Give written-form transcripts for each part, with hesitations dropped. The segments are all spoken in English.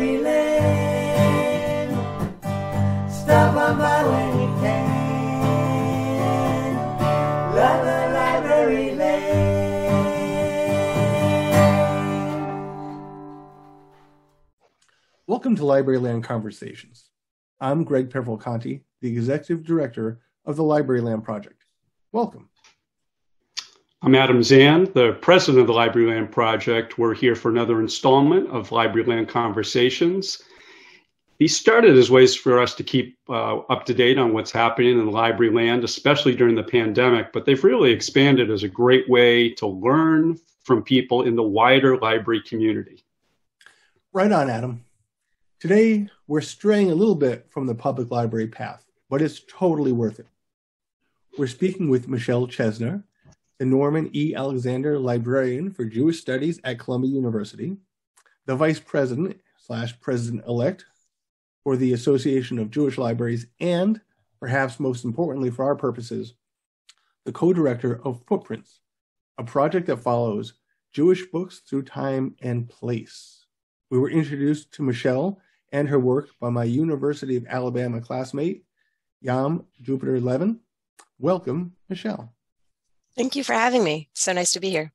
Library Land. Stop on by when you can. Love the Library Land. Welcome to Library Land Conversations. I'm Greg Peverill-Conti, the Executive Director of the Library Land Project. Welcome. I'm Adam Zand, the president of the Library Land Project. We're here for another installment of Library Land Conversations. These started as ways for us to keep up to date on what's happening in the library land, especially during the pandemic, but they've really expanded as a great way to learn from people in the wider library community. Right on, Adam. Today, we're straying a little bit from the public library path, but it's totally worth it. We're speaking with Michelle Chesner, the Norman E. Alexander Librarian for Jewish Studies at Columbia University, the Vice President / President-elect for the Association of Jewish Libraries, and perhaps most importantly for our purposes, the co-director of Footprints, a project that follows Jewish books through time and place. We were introduced to Michelle and her work by my University of Alabama classmate, Yam Jupiter Levin. Welcome, Michelle. Thank you for having me. So nice to be here.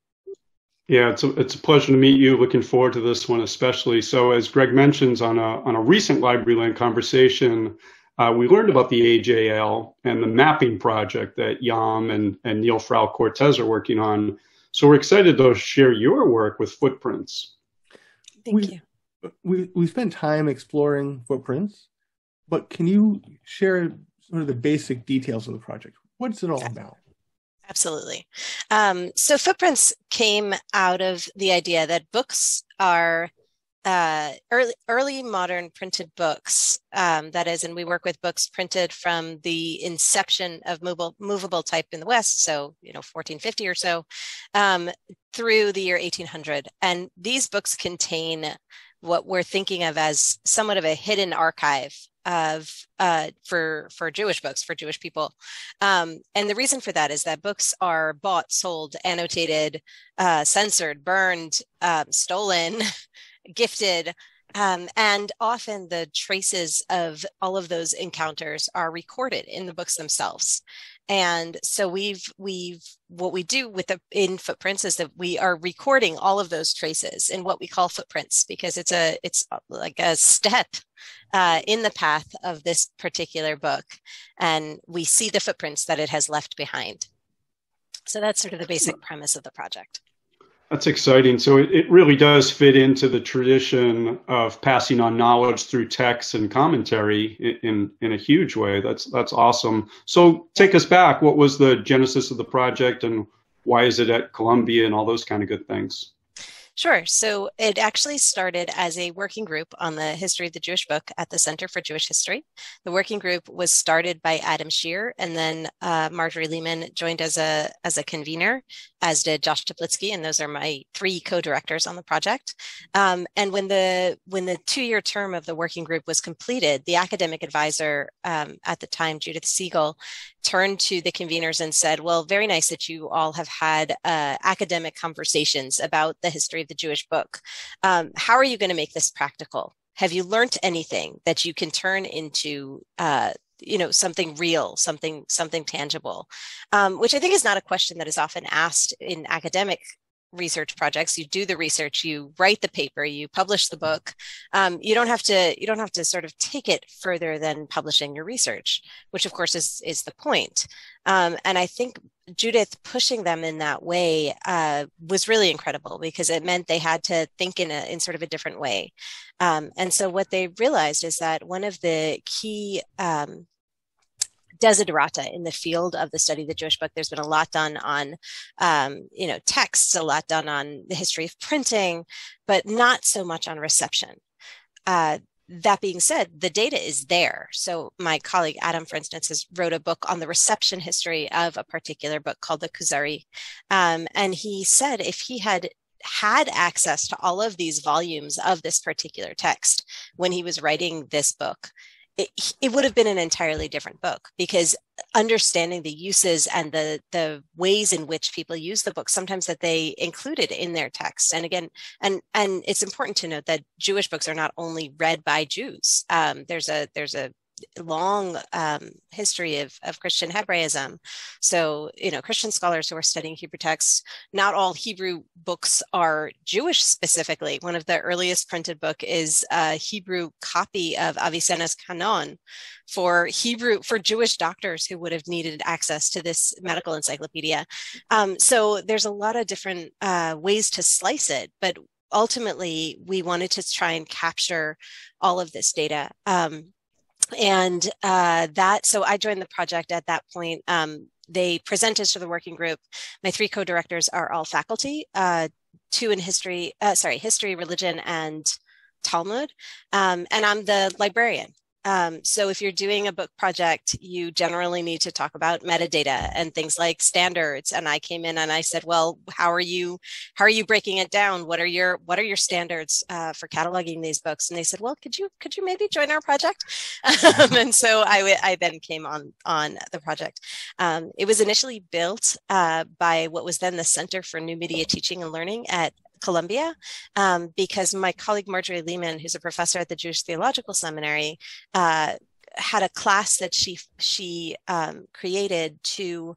Yeah, it's a pleasure to meet you. Looking forward to this one especially. So as Greg mentions, on a recent Library Land conversation, we learned about the AJL and the mapping project that Yam and Neil Frau-Cortez are working on. So we're excited to share your work with Footprints. Thank you. We spent time exploring Footprints, but can you share sort of the basic details of the project? What's it all about? Absolutely. So Footprints came out of the idea that books are early modern printed books. That is, and we work with books printed from the inception of movable type in the West, so 1450 or so, through the year 1800. And these books contain what we're thinking of as somewhat of a hidden archive of for Jewish books, for Jewish people. And the reason for that is that books are bought, sold, annotated, censored, burned, stolen, gifted. And often the traces of all of those encounters are recorded in the books themselves. And so what we do in Footprints is that we are recording all of those traces in what we call footprints, because it's like a step in the path of this particular book, and we see the footprints that it has left behind. So that's sort of the basic premise of the project. That's exciting. So it really does fit into the tradition of passing on knowledge through text and commentary in a huge way. That's awesome. So take us back. What was the genesis of the project, and why is it at Columbia and all those kind of good things? Sure. So it actually started as a working group on the history of the Jewish book at the Center for Jewish History. The working group was started by Adam Shear, and then Marjorie Lehman joined as a convener, as did Josh Toplitsky, and those are my three co-directors on the project. And when the two-year term of the working group was completed, the academic advisor at the time, Judith Siegel, turned to the conveners and said, well, very nice that you all have had academic conversations about the history of the Jewish book. How are you going to make this practical? Have you learned anything that you can turn into something real, something tangible? Which I think is not a question that is often asked in academic research projects. You do the research, you write the paper, you publish the book. You don't have to sort of take it further than publishing your research, which of course is the point. And I think Judith pushing them in that way was really incredible, because it meant they had to think in sort of a different way. And so what they realized is that one of the key desiderata in the field of the study of the Jewish book. There's been a lot done on, texts, a lot done on the history of printing, but not so much on reception. That being said, the data is there. So my colleague Adam, for instance, has wrote a book on the reception history of a particular book called the Kuzari. And he said if he had access to all of these volumes of this particular text when he was writing this book, it would have been an entirely different book, because understanding the uses and the ways in which people use the book, sometimes that they included in their text. And again, and it's important to note that Jewish books are not only read by Jews. There's a long history of Christian Hebraism. So, Christian scholars who are studying Hebrew texts, not all Hebrew books are Jewish specifically. One of the earliest printed book is a Hebrew copy of Avicenna's Canon for Jewish doctors who would have needed access to this medical encyclopedia. So there's a lot of different ways to slice it, but ultimately we wanted to try and capture all of this data. So I joined the project at that point. They presented to the working group. My three co-directors are all faculty, two in history, religion, and Talmud. And I'm the librarian. So if you're doing a book project, you generally need to talk about metadata and things like standards. And I came in and I said, well, how are you breaking it down? What are your standards for cataloging these books? And they said, well, could you maybe join our project? And so I then came on the project. It was initially built by what was then the Center for New Media Teaching and Learning at Columbia, because my colleague Marjorie Lehman, who's a professor at the Jewish Theological Seminary, had a class that she created to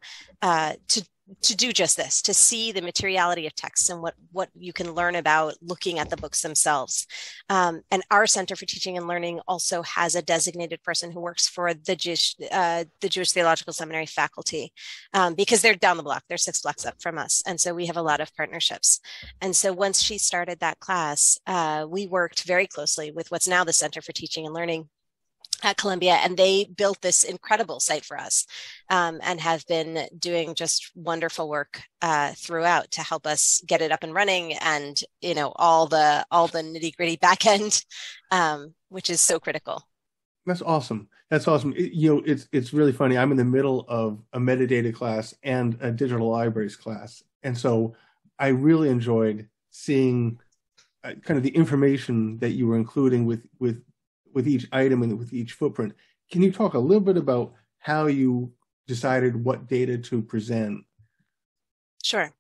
do just this, to see the materiality of texts and what you can learn about looking at the books themselves. And our Center for Teaching and Learning also has a designated person who works for the Jewish Theological Seminary faculty, because they're down the block. They're 6 blocks up from us. And so we have a lot of partnerships. And so once she started that class, we worked very closely with what's now the Center for Teaching and Learning at Columbia, and they built this incredible site for us, and have been doing just wonderful work throughout to help us get it up and running, and all the nitty gritty back end, which is so critical. That's awesome. That's awesome. It's really funny. I'm in the middle of a metadata class and a digital libraries class, and so I really enjoyed seeing kind of the information that you were including with each item and with each footprint. Can you talk a little bit about how you decided what data to present? Sure.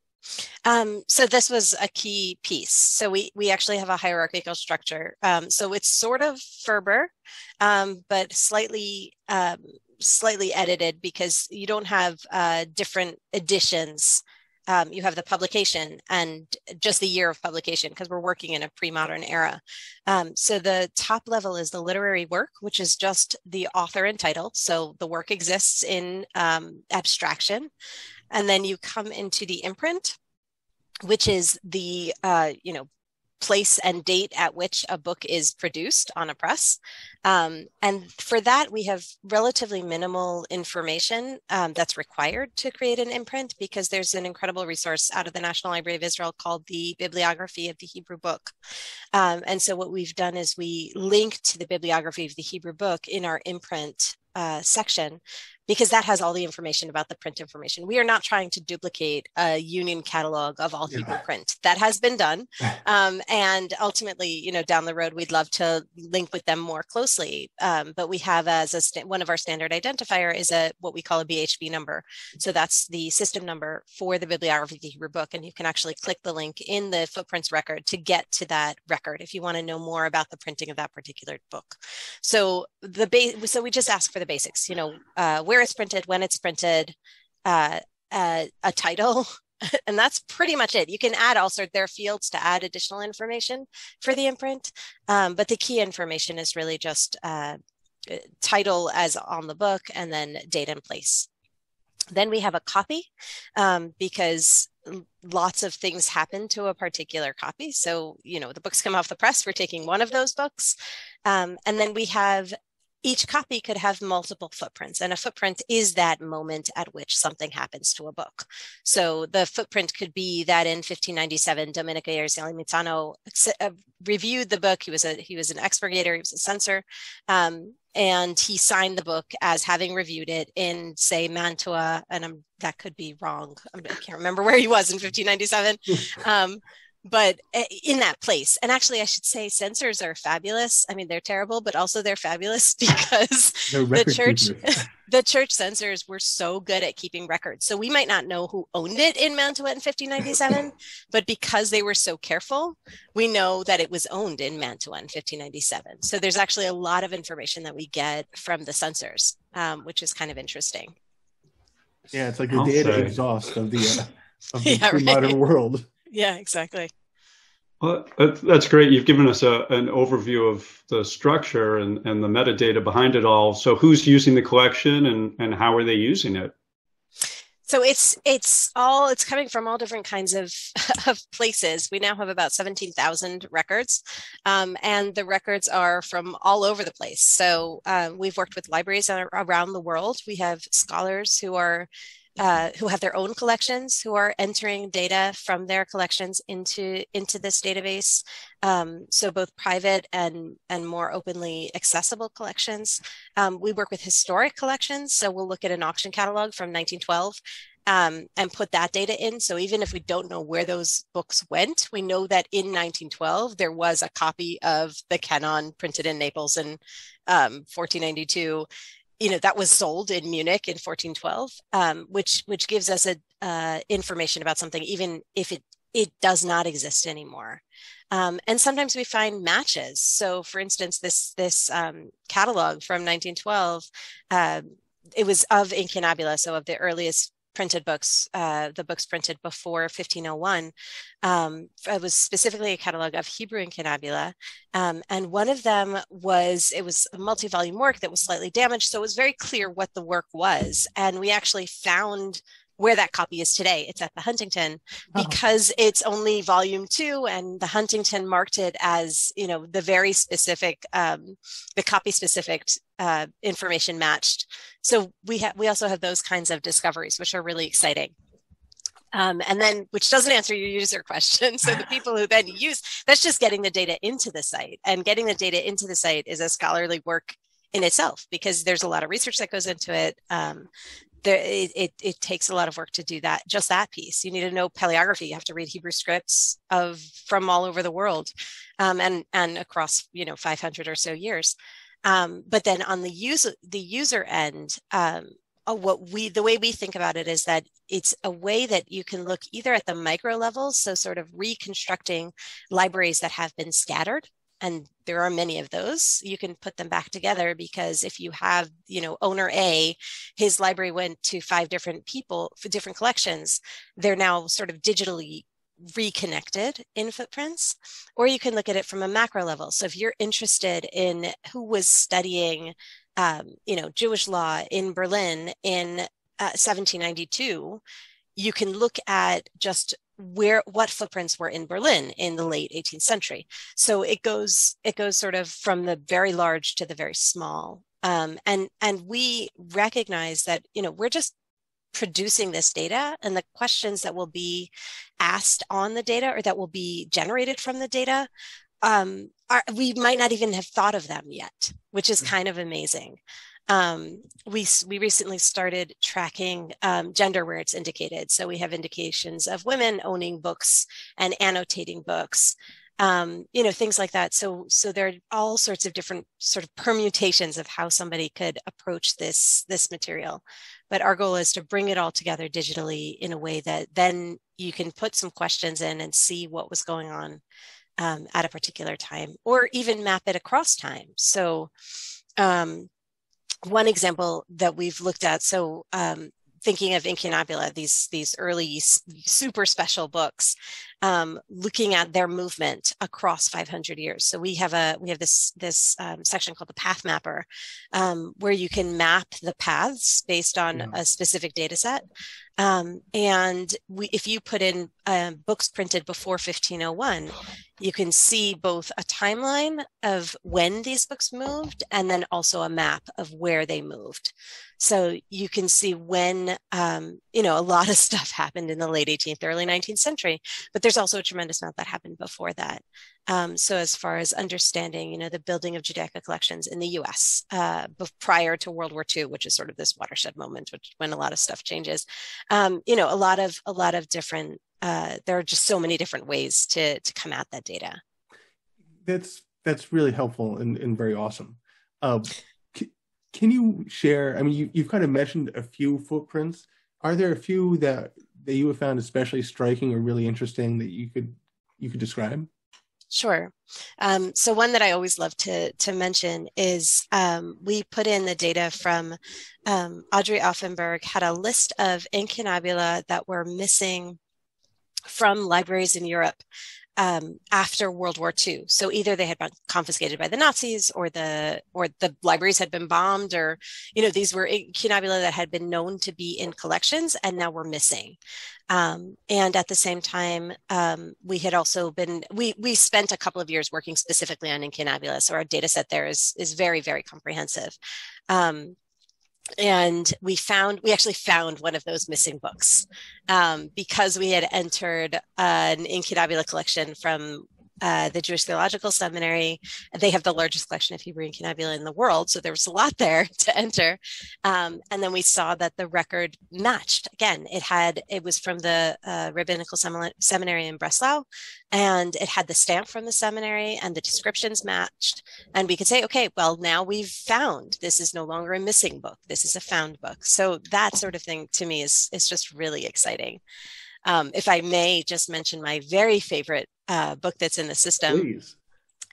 So this was a key piece. So we actually have a hierarchical structure. So it's sort of Ferber, but slightly edited, because you don't have different editions. You have the publication and just the year of publication, because we're working in a pre-modern era. So the top level is the literary work, which is just the author and title. So the work exists in abstraction. And then you come into the imprint, which is the, place and date at which a book is produced on a press. And for that, we have relatively minimal information that's required to create an imprint, because there's an incredible resource out of the National Library of Israel called the Bibliography of the Hebrew Book. And so what we've done is we linked the Bibliography of the Hebrew Book in our imprint section, because that has all the information about the print information. We are not trying to duplicate a union catalog of all Hebrew print. That has been done. And ultimately, down the road, we'd love to link with them more closely. But we have one of our standard identifier is what we call a BHB number. So that's the system number for the Bibliography of the Hebrew Book. And you can actually click the link in the Footprints record to get to that record if you want to know more about the printing of that particular book. So so we just ask for the basics, where it's printed, when it's printed, a title, and that's pretty much it. You can add also there are fields to add additional information for the imprint, but the key information is really just title as on the book, and then date and place. Then we have a copy, because lots of things happen to a particular copy. So, the books come off the press, we're taking one of those books. And then we have each copy could have multiple footprints, and a footprint is that moment at which something happens to a book. So the footprint could be that in 1597, Domenico Gershom Mizzano reviewed the book. He was an expurgator, he was a censor, and he signed the book as having reviewed it in, say, Mantua, and that could be wrong. I can't remember where he was in 1597. but in that place. And actually, I should say censors are fabulous. I mean, they're terrible, but also they're fabulous because the church censors were so good at keeping records. So we might not know who owned it in Mantua in 1597, but because they were so careful, we know that it was owned in Mantua in 1597. So there's actually a lot of information that we get from the censors, which is kind of interesting. Yeah, it's like the data exhaust of the modern world. Yeah, exactly. Well, that's great. You've given us an overview of the structure and the metadata behind it all. So who's using the collection and how are they using it? So it's coming from all different kinds of places. We now have about 17,000 records, and the records are from all over the place. So we've worked with libraries around the world. We have scholars who have their own collections, who are entering data from their collections into this database. So both private and more openly accessible collections. We work with historic collections. So we'll look at an auction catalog from 1912 and put that data in. So even if we don't know where those books went, we know that in 1912, there was a copy of the Canon printed in Naples in 1492. You know, that was sold in Munich in 1412, which gives us information about something, even if it does not exist anymore. And sometimes we find matches. So, for instance, this catalog from 1912, it was of incunabula, so of the earliest printed books, the books printed before 1501. It was specifically a catalog of Hebrew incunabula. And one of them was a multi-volume work that was slightly damaged. So it was very clear what the work was. And we actually found where that copy is today. It's at the Huntington because it's only volume 2, and the Huntington marked it as, you know, the very specific, the copy specific information matched. So we also have those kinds of discoveries, which are really exciting. And then, which doesn't answer your user question. So the people who then use, that's just getting the data into the site, and getting the data into the site is a scholarly work in itself because there's a lot of research that goes into it. It takes a lot of work to do that, just that piece. You need to know paleography. You have to read Hebrew scripts from all over the world, and across, you know, 500 or so years. But then on the user end, the way we think about it is that it's a way that you can look either at the micro level, so sort of reconstructing libraries that have been scattered. And there are many of those. You can put them back together because if you have, you know, owner A, his library went to 5 different people for different collections. They're now sort of digitally reconnected in Footprints. Or you can look at it from a macro level. So if you're interested in who was studying, you know, Jewish law in Berlin in 1792, you can look at just what footprints were in Berlin in the late 18th century. So it goes sort of from the very large to the very small. And we recognize that, you know, we're just producing this data, and the questions that will be asked on the data or that will be generated from the data, we might not even have thought of them yet, which is kind of amazing. We recently started tracking gender where it's indicated. So we have indications of women owning books and annotating books, you know, things like that. So there are all sorts of different sort of permutations of how somebody could approach this material. But our goal is to bring it all together digitally in a way that then you can put some questions in and see what was going on at a particular time, or even map it across time. So, one example that we've looked at, so thinking of incunabula, these early super special books, looking at their movement across 500 years. So we have this section called the Path Mapper, where you can map the paths based on a specific data set. And if you put in books printed before 1501, you can see both a timeline of when these books moved and then also a map of where they moved. So you can see when, you know, a lot of stuff happened in the late 18th, early 19th century, but there's also a tremendous amount that happened before that. So as far as understanding, the building of Judaica collections in the US prior to World War II, which is sort of this watershed moment, which when a lot of stuff changes, a lot of different, there are just so many different ways to come at that data. That's really helpful and very awesome. Can you share, I mean, you've kind of mentioned a few footprints. Are there a few that you have found especially striking or really interesting that you could describe? Sure. So one that I always love to mention is we put in the data from Audrey Offenberg had a list of incunabula that were missing from libraries in Europe after World War II. So either they had been confiscated by the Nazis or the libraries had been bombed, or, these were incunabula that had been known to be in collections and now were missing. And at the same time, we had also been, we spent a couple of years working specifically on incunabula. So our data set there is very, very comprehensive. And we actually found one of those missing books because we had entered an incunabula collection from the Jewish Theological Seminary. They have the largest collection of Hebrew incunabula in the world, so there was a lot there to enter. And then we saw that the record matched. Again, it was from the Rabbinical Seminary in Breslau, and it had the stamp from the seminary, and the descriptions matched. And we could say, okay, well, now we've found, this is no longer a missing book. This is a found book. So that sort of thing to me is just really exciting. If I may just mention my very favorite book that's in the system. Please.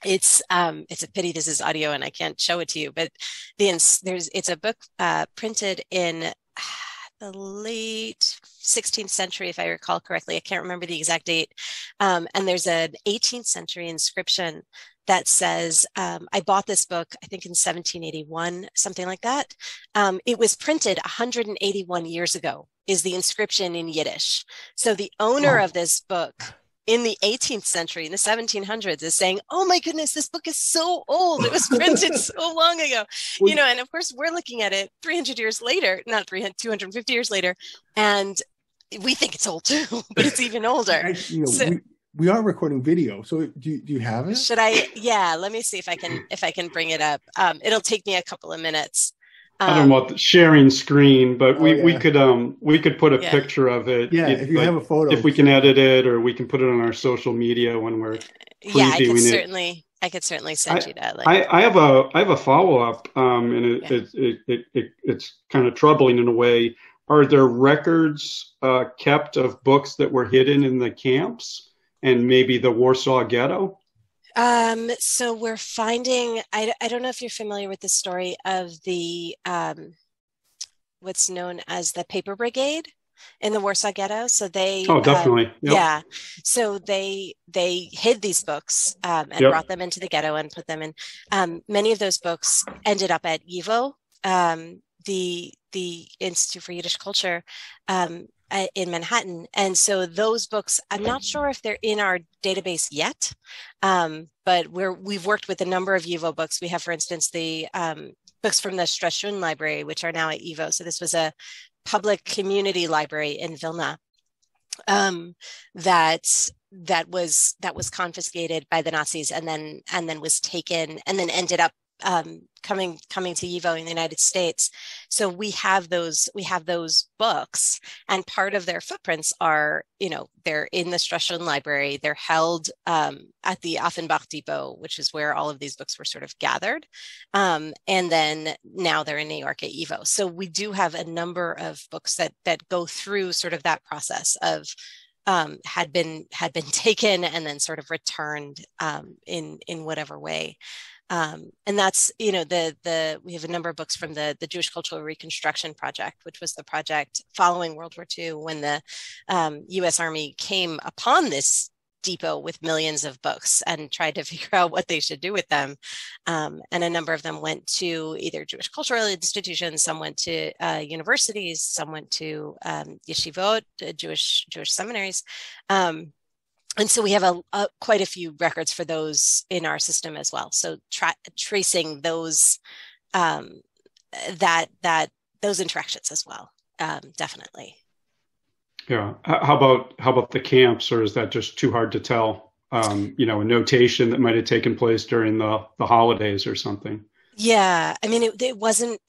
It's a pity this is audio and I can't show it to you, but it's a book printed in the late 16th century, if I recall correctly. I can't remember the exact date. And there's an 18th century inscription that says, I bought this book, I think in 1781, something like that. It was printed 181 years ago, is the inscription in Yiddish. So the owner of this book in the 18th century, in the 1700s, is saying, oh my goodness, this book is so old. It was printed so long ago. And of course, we're looking at it 300 years later, not 250 years later, and we think it's old too, but it's even older. We are recording video, so do you have it? Should I? Yeah, let me see if I can bring it up. It'll take me a couple of minutes. I don't know about sharing screen, but we could put a picture of it. Yeah, if you have a photo, if we can edit it, or we can put it on our social media when we're I could certainly send you that. I have a follow up, and it's kind of troubling in a way. Are there records kept of books that were hidden in the camps? And maybe the Warsaw Ghetto? So we're finding, I don't know if you're familiar with the story of the, what's known as the Paper Brigade in the Warsaw Ghetto. So they, definitely. Yep. Yeah. So they hid these books, and brought them into the ghetto and put them in. Many of those books ended up at YIVO, the Institute for Yiddish Culture, in Manhattan. And so those books, I'm not sure if they're in our database yet, but we've worked with a number of YIVO books. We have, for instance, the books from the Strashun library, which are now at YIVO. So this was a public community library in Vilna that was confiscated by the Nazis and then was taken and then ended up coming to YIVO in the United States. So we have those books, and part of their footprints are, they're in the Strashun library. They're held at the Offenbach Depot, which is where all of these books were sort of gathered. And then now they're in New York at YIVO. So we do have a number of books that go through sort of that process of had been taken and then sort of returned in whatever way. And that's, we have a number of books from the Jewish Cultural Reconstruction Project, which was the project following World War II when the U.S. Army came upon this depot with millions of books and tried to figure out what they should do with them. And a number of them went to either Jewish cultural institutions, some went to universities, some went to yeshivot, Jewish seminaries. And so we have quite a few records for those in our system as well. So tracing those those interactions as well, definitely. Yeah. How about the camps, or is that just too hard to tell? You know, a notation that might have taken place during the holidays or something. Yeah, I mean, it wasn't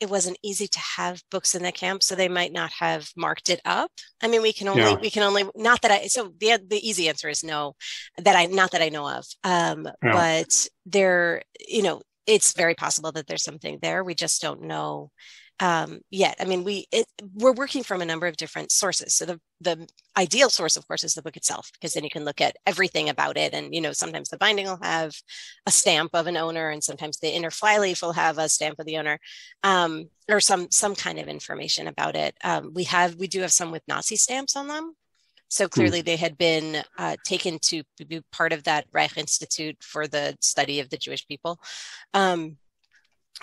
easy to have books in the camp, so they might not have marked it up. I mean, we can only not that I. So the easy answer is no, not that I know of. Yeah. But there, you know, it's very possible that there's something there. We just don't know yet. I mean, we're working from a number of different sources. So the ideal source, of course, is the book itself, because then you can look at everything about it. And, you know, sometimes the binding will have a stamp of an owner, and sometimes the inner flyleaf will have a stamp of the owner, or some kind of information about it. We do have some with Nazi stamps on them. So clearly they had been taken to be part of that Reich Institute for the study of the Jewish people.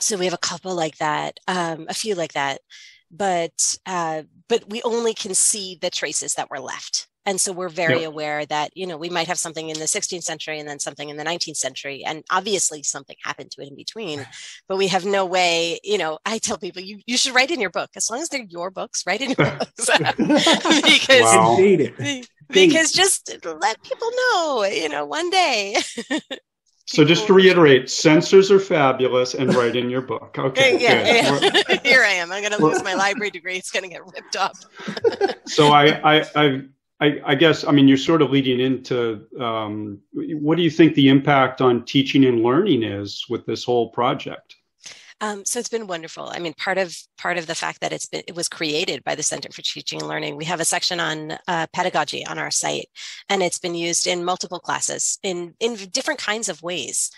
So we have a couple like that, a few like that, but we only can see the traces that were left. And so we're very aware that, you know, we might have something in the 16th century and then something in the 19th century. And obviously something happened to it in between, but we have no way, you know, I tell people, you should write in your book. As long as they're your books, write in your books. because just let people know, you know, one day. So just to reiterate, censors are fabulous, and write in your book. Okay. Yeah. Here I am. I'm going to lose my library degree. It's going to get ripped up. So I guess, I mean, you're sort of leading into, what do you think the impact on teaching and learning is with this whole project? So it's been wonderful. I mean, part of the fact that it was created by the Center for Teaching and Learning, we have a section on pedagogy on our site, and it's been used in multiple classes in different kinds of ways.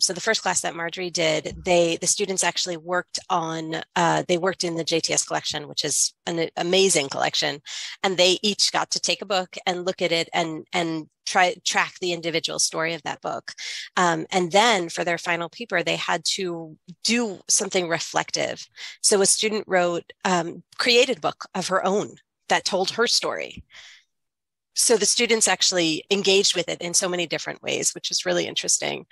So the first class that Marjorie did, the students actually worked in the JTS collection, which is an amazing collection, and they each got to take a book and look at it and track the individual story of that book. And then for their final paper, they had to do something reflective. So a student created a book of her own that told her story. So the students actually engaged with it in so many different ways, which is really interesting.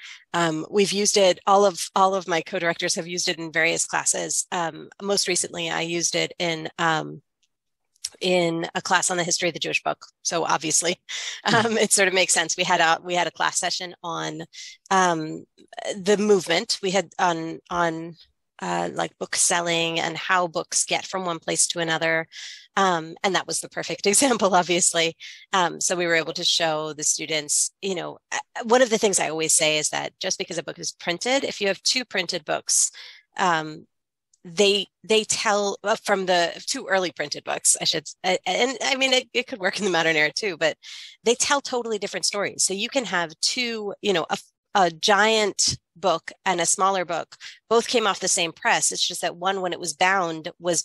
We've used it, all of my co-directors have used it in various classes. Most recently, I used it in a class on the history of the Jewish book. So obviously, it sort of makes sense. We had a class session on the movement. We had on like book selling and how books get from one place to another. And that was the perfect example, obviously. So we were able to show the students, you know, one of the things I always say is that just because a book is printed, if you have two printed books, they tell from the two early printed books, I should, and I mean, it could work in the modern era too, but they tell totally different stories. So you can have two, you know, a giant book and a smaller book, both came off the same press. It's just that one, when it was bound, was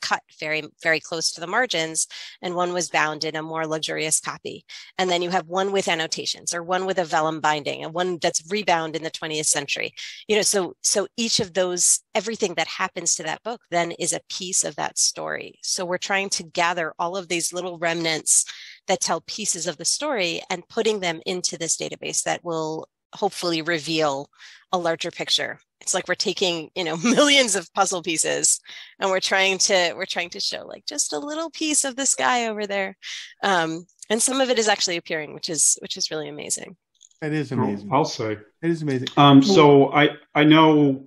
cut very, very close to the margins, and one was bound in a more luxurious copy. And then you have one with annotations, or one with a vellum binding, and one that's rebound in the 20th century. You know, so each of those, everything that happens to that book then is a piece of that story. So we're trying to gather all of these little remnants that tell pieces of the story and putting them into this database that will hopefully reveal a larger picture. It's like we're taking, you know, millions of puzzle pieces, and we're trying to show like just a little piece of the sky over there, and some of it is actually appearing, which is really amazing. It is amazing. I'll say it is amazing. So I know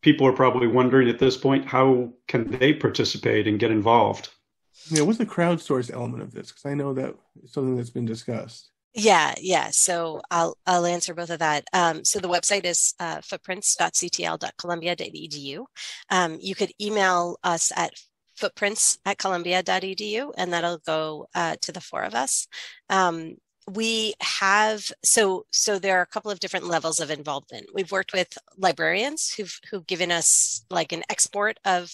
people are probably wondering at this point, how can they participate and get involved? Yeah, what's the crowdsource element of this? Because I know that it's something that's been discussed. Yeah. So I'll answer both of that. So the website is footprints.ctl.columbia.edu. You could email us at footprints@columbia.edu, and that'll go to the four of us. We have, so there are a couple of different levels of involvement. We've worked with librarians who've given us like an export of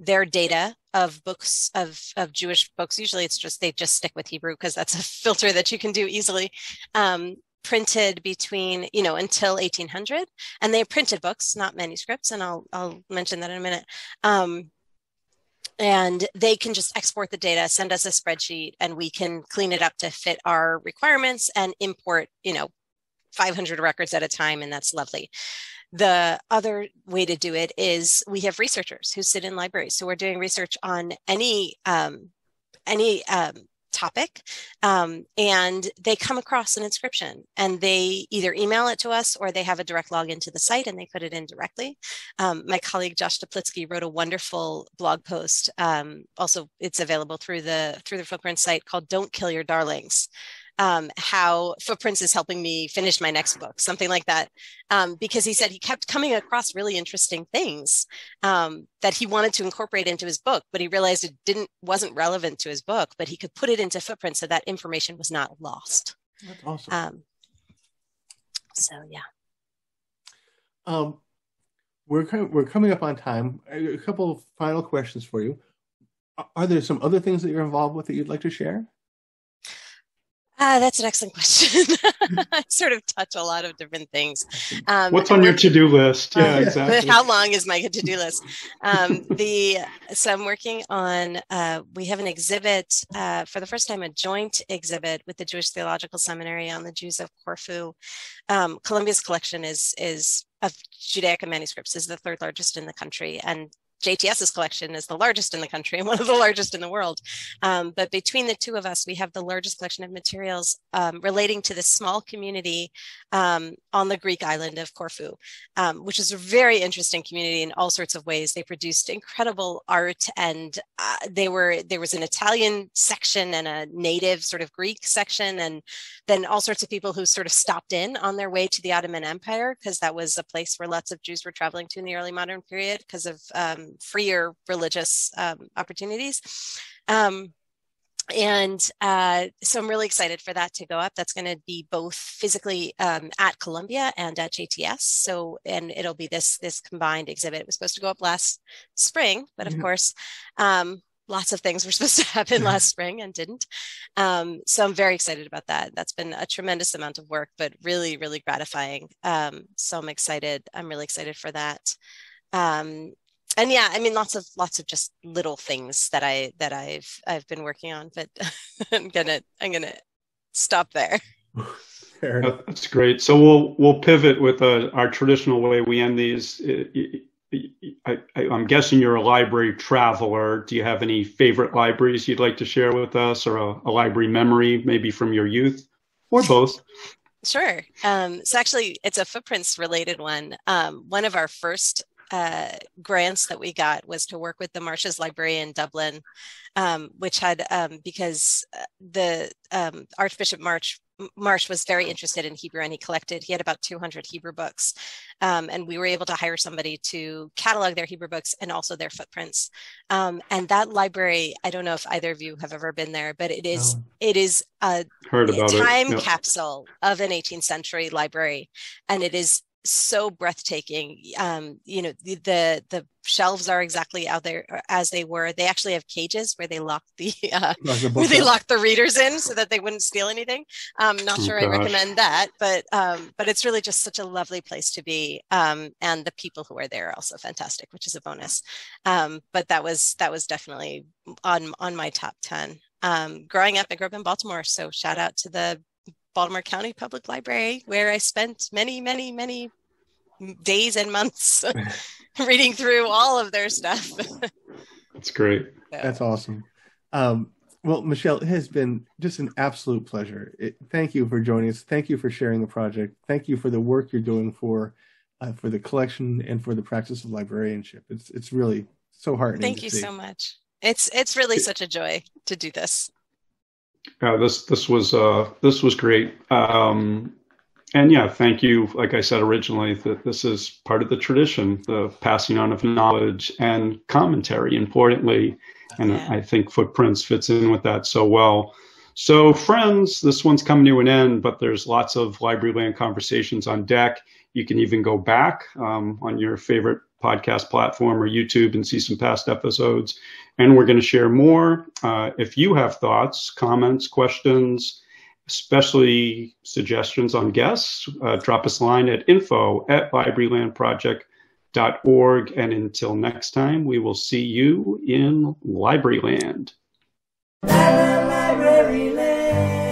their data of books, of Jewish books. Usually it's just, they just stick with Hebrew because that's a filter that you can do easily, printed between, you know, until 1800, and they printed books, not manuscripts. And I'll mention that in a minute. And they can just export the data, send us a spreadsheet, and we can clean it up to fit our requirements and import, you know, 500 records at a time. And that's lovely. The other way to do it is we have researchers who sit in libraries. So we're doing research on any any topic, and they come across an inscription, and they either email it to us or they have a direct login to the site and they put it in directly. My colleague Josh Toplitsky wrote a wonderful blog post. Also, it's available through the Footprints site, called "Don't Kill Your Darlings." How Footprints is helping me finish my next book, something like that. Because he said he kept coming across really interesting things that he wanted to incorporate into his book, but he realized it wasn't relevant to his book, but he could put it into Footprints so that information was not lost. That's awesome. So yeah. We're coming up on time. A couple of final questions for you. Are there some other things that you're involved with that you'd like to share? That's an excellent question. I sort of touch a lot of different things. What's on your to-do list? Yeah, exactly. How long is my to-do list? So I'm working on, we have an exhibit, for the first time, a joint exhibit with the Jewish Theological Seminary on the Jews of Corfu. Columbia's collection is of Judaica manuscripts is the third largest in the country, and JTS's collection is the largest in the country and one of the largest in the world. But between the two of us, we have the largest collection of materials relating to this small community on the Greek island of Corfu, which is a very interesting community in all sorts of ways. They produced incredible art, and there was an Italian section and a native sort of Greek section, and then all sorts of people who sort of stopped in on their way to the Ottoman Empire, because that was a place where lots of Jews were traveling to in the early modern period because of freer religious opportunities. So I'm really excited for that to go up. That's going to be both physically at Columbia and at JTS. So, and it'll be this combined exhibit. It was supposed to go up last spring, but of course, lots of things were supposed to happen last spring and didn't. So I'm very excited about that. That's been a tremendous amount of work, but really, really gratifying. So I'm excited. I'm really excited for that. And yeah, I mean, lots of just little things that I've been working on, but I'm gonna stop there. Fair enough. That's great. So we'll pivot with our traditional way we end these. I'm guessing you're a library traveler. Do you have any favorite libraries you'd like to share with us, or a library memory, maybe from your youth, or both? Sure. So actually, it's a Footprints related one. One of our first grants that we got was to work with the Marsh's Library in Dublin, which had, because the Archbishop Marsh was very interested in Hebrew, and he had about 200 Hebrew books, and we were able to hire somebody to catalog their Hebrew books and also their footprints. And that library, I don't know if either of you have ever been there, but it is a time capsule of an 18th century library, and it is so breathtaking. The shelves are exactly out there as they were. They actually have cages where they lock the readers in so that they wouldn't steal anything. I recommend that, but it's really just such a lovely place to be. And the people who are there are also fantastic, which is a bonus. But that was definitely on my top 10. Growing up, I grew up in Baltimore, so shout out to the Baltimore County Public Library, where I spent many, many, many days and months reading through all of their stuff. That's great. That's awesome. Well, Michelle, it has been just an absolute pleasure. Thank you for joining us. Thank you for sharing the project. Thank you for the work you're doing for the collection and for the practice of librarianship. It's really so heartening. Thank you so much. It's really such a joy to do this. Yeah, this was great, and yeah, thank you. Like I said originally, that this is part of the tradition, the passing on of knowledge and commentary, importantly, and yeah. I think Footprints fits in with that so well. So, friends, this one's coming to an end, but there's lots of Library Land conversations on deck. You can even go back on your favorite podcast platform or YouTube and see some past episodes. And we're going to share more. If you have thoughts, comments, questions, especially suggestions on guests, drop us a line at info@librarylandproject.org. And until next time, we will see you in Libraryland. Libraryland.